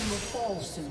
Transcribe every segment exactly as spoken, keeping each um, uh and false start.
You will fall soon.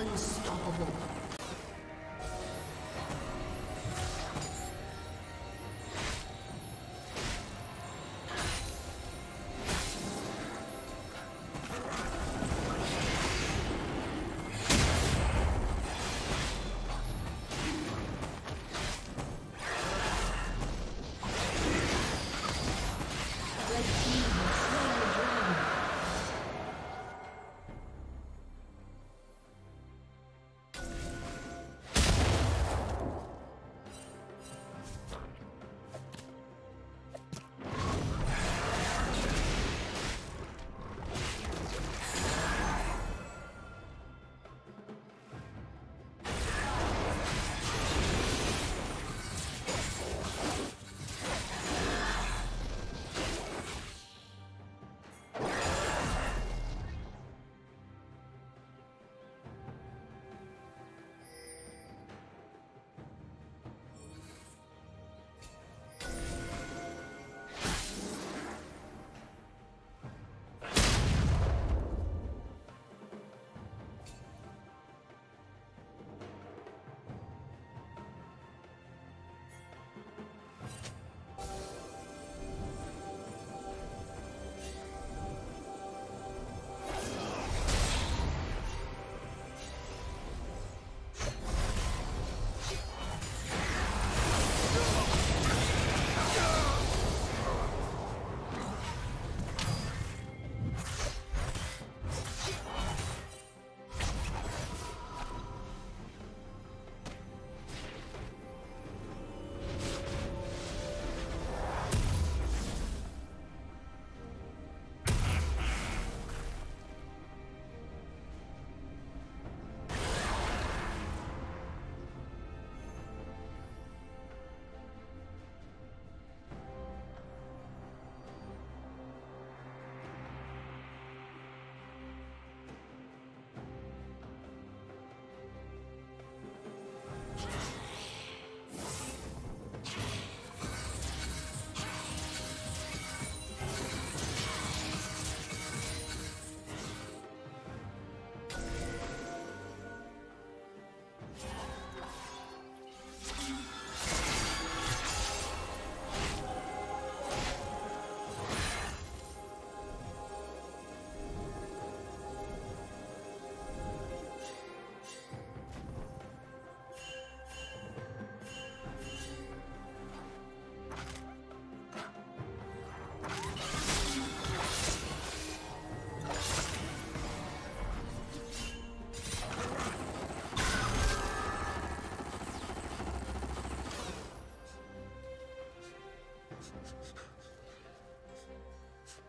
Unstoppable.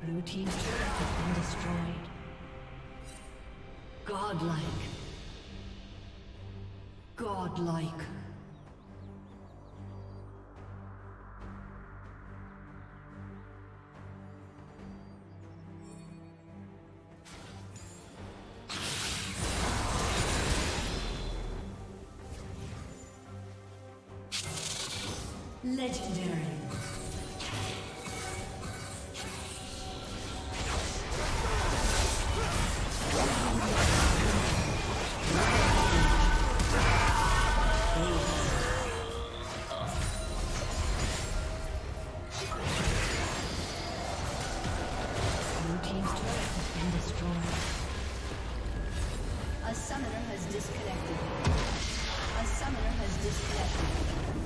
Blue team's turret has been destroyed. Blue team's turret has been destroyed. Godlike. Godlike. Legendary. A summoner has disconnected. A summoner has disconnected.